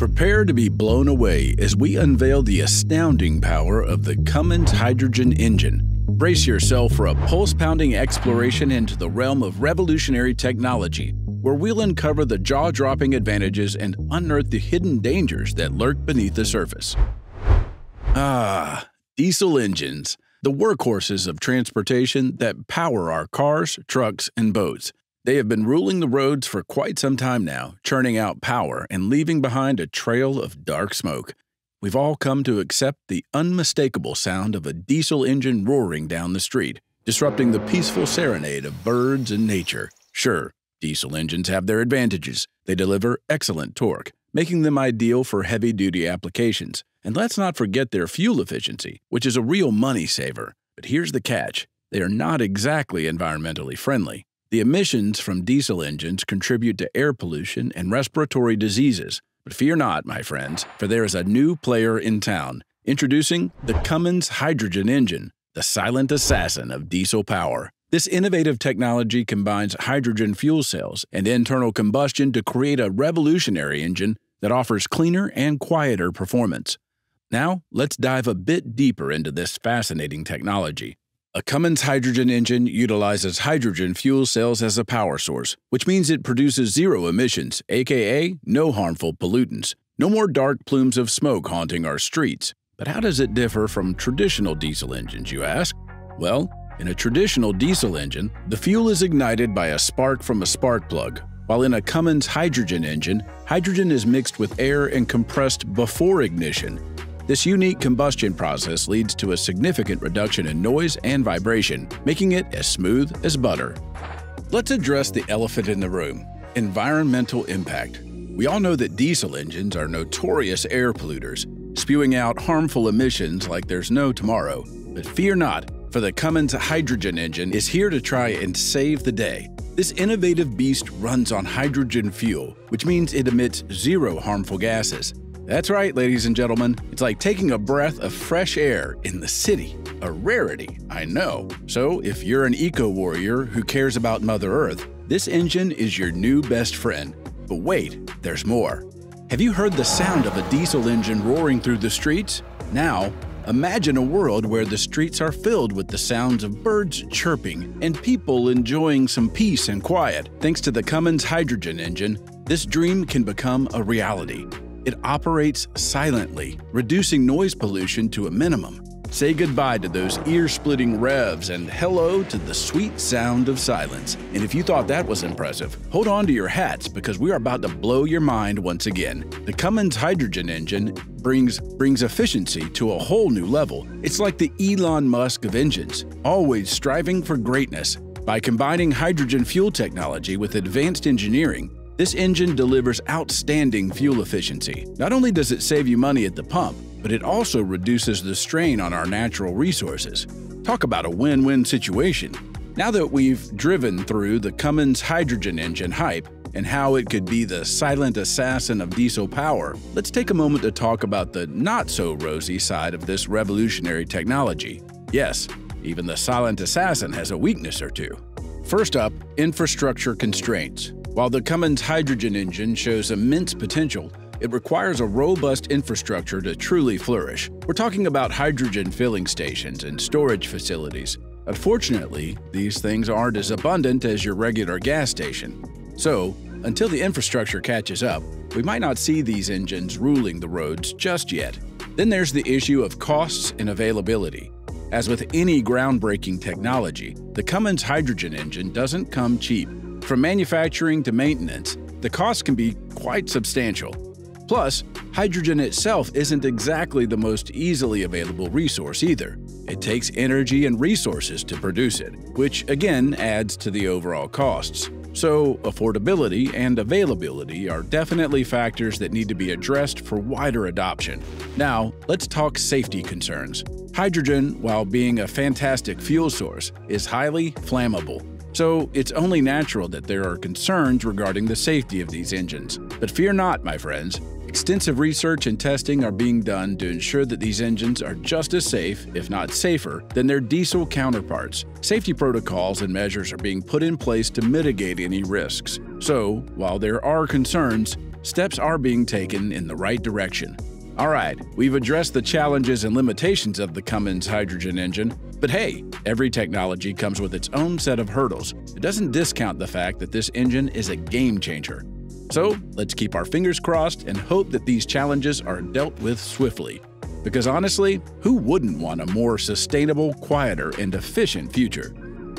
Prepare to be blown away as we unveil the astounding power of the Cummins Hydrogen Engine. Brace yourself for a pulse-pounding exploration into the realm of revolutionary technology, where we'll uncover the jaw-dropping advantages and unearth the hidden dangers that lurk beneath the surface. Diesel engines, the workhorses of transportation that power our cars, trucks, and boats. They have been ruling the roads for quite some time now, churning out power and leaving behind a trail of dark smoke. We've all come to accept the unmistakable sound of a diesel engine roaring down the street, disrupting the peaceful serenade of birds and nature. Sure, diesel engines have their advantages. They deliver excellent torque, making them ideal for heavy-duty applications. And let's not forget their fuel efficiency, which is a real money saver. But here's the catch. They are not exactly environmentally friendly. The emissions from diesel engines contribute to air pollution and respiratory diseases. But fear not, my friends, for there is a new player in town. Introducing the Cummins Hydrogen Engine, the silent assassin of diesel power. This innovative technology combines hydrogen fuel cells and internal combustion to create a revolutionary engine that offers cleaner and quieter performance. Now, let's dive a bit deeper into this fascinating technology. A Cummins hydrogen engine utilizes hydrogen fuel cells as a power source, which means it produces zero emissions, aka no harmful pollutants. No more dark plumes of smoke haunting our streets. But how does it differ from traditional diesel engines, you ask? Well, in a traditional diesel engine, the fuel is ignited by a spark from a spark plug, while in a Cummins hydrogen engine, hydrogen is mixed with air and compressed before ignition. This unique combustion process leads to a significant reduction in noise and vibration, making it as smooth as butter. Let's address the elephant in the room: environmental impact. We all know that diesel engines are notorious air polluters, spewing out harmful emissions like there's no tomorrow. But fear not, for the Cummins hydrogen engine is here to try and save the day. This innovative beast runs on hydrogen fuel, which means it emits zero harmful gases. That's right, ladies and gentlemen, it's like taking a breath of fresh air in the city. A rarity, I know. So if you're an eco-warrior who cares about Mother Earth, this engine is your new best friend. But wait, there's more. Have you heard the sound of a diesel engine roaring through the streets? Now, imagine a world where the streets are filled with the sounds of birds chirping and people enjoying some peace and quiet. Thanks to the Cummins hydrogen engine, this dream can become a reality. It operates silently, reducing noise pollution to a minimum. Say goodbye to those ear-splitting revs and hello to the sweet sound of silence. And if you thought that was impressive, hold on to your hats, because we are about to blow your mind once again. The Cummins hydrogen engine brings efficiency to a whole new level. It's like the Elon Musk of engines, always striving for greatness. By combining hydrogen fuel technology with advanced engineering, this engine delivers outstanding fuel efficiency. Not only does it save you money at the pump, but it also reduces the strain on our natural resources. Talk about a win-win situation. Now that we've driven through the Cummins hydrogen engine hype and how it could be the silent assassin of diesel power, let's take a moment to talk about the not-so-rosy side of this revolutionary technology. Yes, even the silent assassin has a weakness or two. First up, infrastructure constraints. While the Cummins hydrogen engine shows immense potential, it requires a robust infrastructure to truly flourish. We're talking about hydrogen filling stations and storage facilities. Unfortunately, these things aren't as abundant as your regular gas station. So, until the infrastructure catches up, we might not see these engines ruling the roads just yet. Then there's the issue of costs and availability. As with any groundbreaking technology, the Cummins hydrogen engine doesn't come cheap. From manufacturing to maintenance, the cost can be quite substantial. Plus, hydrogen itself isn't exactly the most easily available resource either. It takes energy and resources to produce it, which again adds to the overall costs. So, affordability and availability are definitely factors that need to be addressed for wider adoption. Now, let's talk safety concerns. Hydrogen, while being a fantastic fuel source, is highly flammable. So it's only natural that there are concerns regarding the safety of these engines. But fear not, my friends. Extensive research and testing are being done to ensure that these engines are just as safe, if not safer, than their diesel counterparts. Safety protocols and measures are being put in place to mitigate any risks. So, while there are concerns, steps are being taken in the right direction. All right, we've addressed the challenges and limitations of the Cummins hydrogen engine, but hey, every technology comes with its own set of hurdles. It doesn't discount the fact that this engine is a game changer. So let's keep our fingers crossed and hope that these challenges are dealt with swiftly. Because honestly, who wouldn't want a more sustainable, quieter, and efficient future?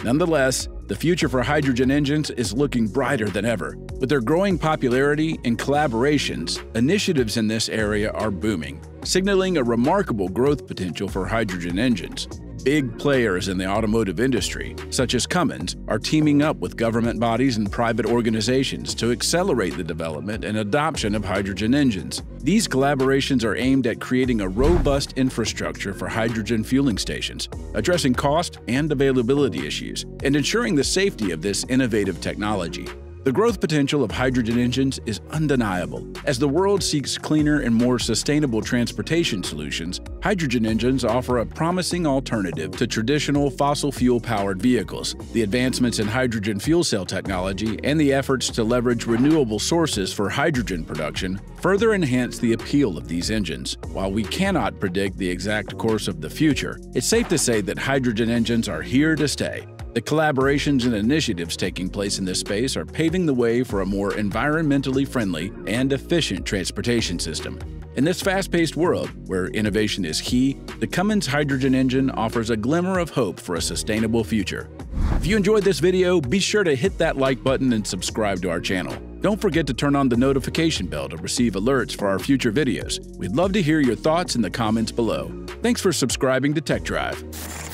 Nonetheless, the future for hydrogen engines is looking brighter than ever. With their growing popularity and collaborations, initiatives in this area are booming, signaling a remarkable growth potential for hydrogen engines. Big players in the automotive industry, such as Cummins, are teaming up with government bodies and private organizations to accelerate the development and adoption of hydrogen engines. These collaborations are aimed at creating a robust infrastructure for hydrogen fueling stations, addressing cost and availability issues, and ensuring the safety of this innovative technology. The growth potential of hydrogen engines is undeniable. As the world seeks cleaner and more sustainable transportation solutions, hydrogen engines offer a promising alternative to traditional fossil fuel-powered vehicles. The advancements in hydrogen fuel cell technology and the efforts to leverage renewable sources for hydrogen production further enhance the appeal of these engines. While we cannot predict the exact course of the future, it's safe to say that hydrogen engines are here to stay. The collaborations and initiatives taking place in this space are paving the way for a more environmentally friendly and efficient transportation system. In this fast-paced world, where innovation is key, the Cummins hydrogen engine offers a glimmer of hope for a sustainable future. If you enjoyed this video, be sure to hit that like button and subscribe to our channel. Don't forget to turn on the notification bell to receive alerts for our future videos. We'd love to hear your thoughts in the comments below. Thanks for subscribing to TechDrive.